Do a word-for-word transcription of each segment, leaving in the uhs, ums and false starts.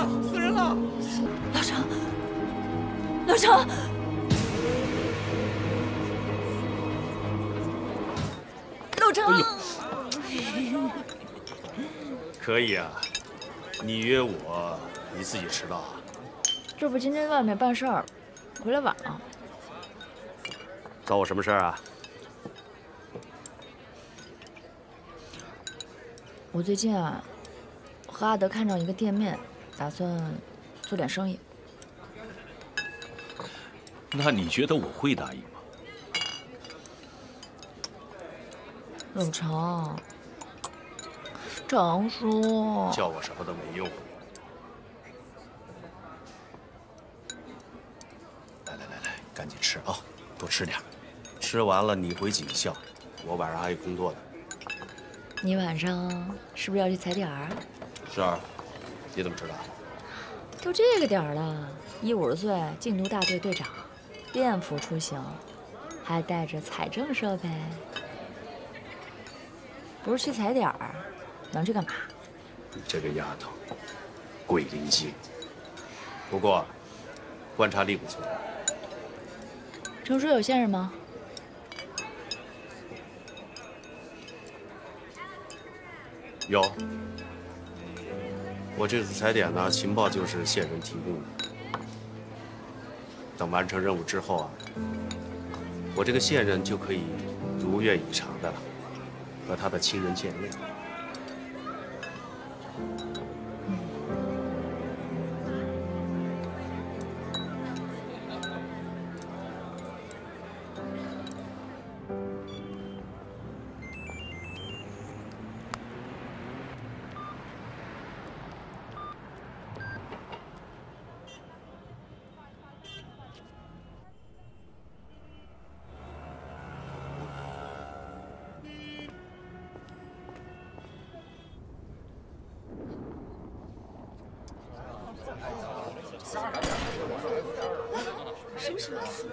了，死人了！老程，老程，老程！哎呦，可以啊，你约我，你自己迟到啊？这不今天外面办事儿，回来晚了。找我什么事儿啊？ 我最近啊，和阿德看上一个店面，打算做点生意。那你觉得我会答应吗？老程，常叔，叫我什么都没用。来来来来，赶紧吃啊，多吃点，吃完了你回警校，我晚上还有工作呢。 你晚上是不是要去踩点儿？是啊，你怎么知道？都这个点儿了，一五十岁禁毒大队队长，便服出行，还带着采证设备。不是去踩点儿，能去干嘛？你这个丫头，鬼灵精。不过，观察力不错。程叔有线人吗？ 有，我这次踩点呢，情报就是线人提供的。等完成任务之后啊，我这个线人就可以如愿以偿的了，和他的亲人见面。嗯、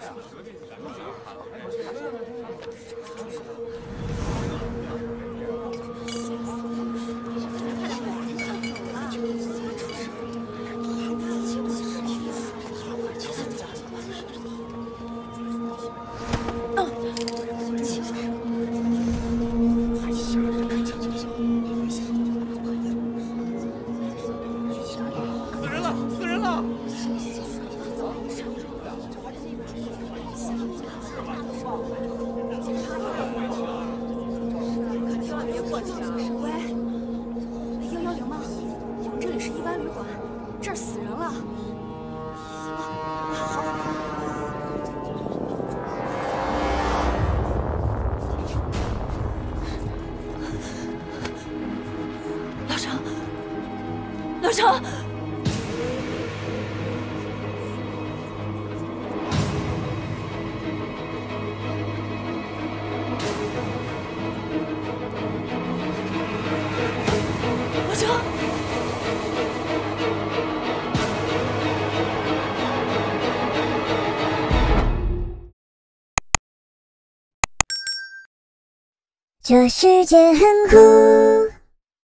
这世界很酷。